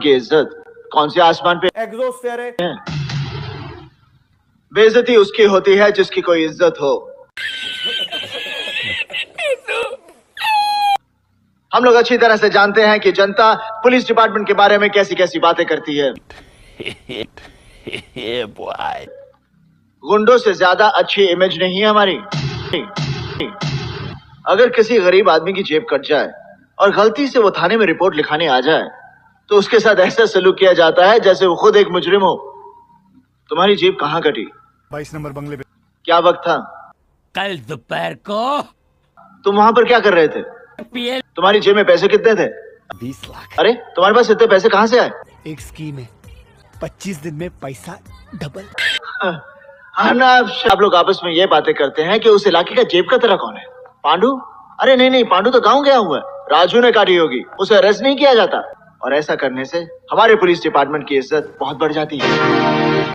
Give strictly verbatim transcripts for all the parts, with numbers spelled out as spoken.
की इज्जत कौन से आसमान पे एग्जोस्फेयर है। बेइज्जती उसकी होती है जिसकी कोई इज्जत हो। हम लोग अच्छी तरह से जानते हैं कि जनता पुलिस डिपार्टमेंट के बारे में कैसी कैसी बातें करती है। गुंडों से ज्यादा अच्छी इमेज नहीं है हमारी। अगर किसी गरीब आदमी की जेब कट जाए और गलती से वो थाने में रिपोर्ट लिखाने आ जाए तो उसके साथ ऐसा सलूक किया जाता है जैसे वो खुद एक मुजरिम हो। तुम्हारी जेब कहाँ कटी? बाईस नंबर बंगले पे। क्या वक्त था? कल दोपहर को। तुम वहाँ पर क्या कर रहे थे? तुम्हारी जेब में पैसे कितने थे? बीस लाख। अरे तुम्हारे पास इतने पैसे कहाँ से आए? एक स्कीम है, पच्चीस दिन में पैसा डबल। हाँ ना, आप लोग आपस में ये बातें करते हैं कि उस इलाके का जेब कतरा कौन है। पांडू? अरे नहीं नहीं, पांडू तो गाँव गया हुआ है। राजू ने काटी होगी, उसे अरेस्ट नहीं किया जाता। और ऐसा करने से हमारे पुलिस डिपार्टमेंट की इज्जत बहुत बढ़ जाती है।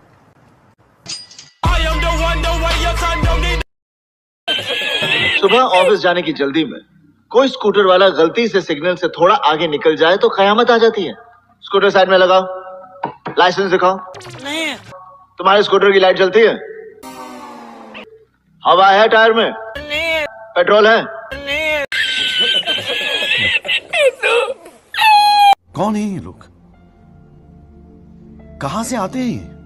सुबह ऑफिस जाने की जल्दी में कोई स्कूटर वाला गलती से सिग्नल से थोड़ा आगे निकल जाए तो कयामत आ जाती है। स्कूटर साइड में लगाओ, लाइसेंस दिखाओ। नहीं। तुम्हारे स्कूटर की लाइट जलती है? हवा है टायर में? नहीं। पेट्रोल है? नहीं। कौन है ये लोग, कहां से आते हैं ये?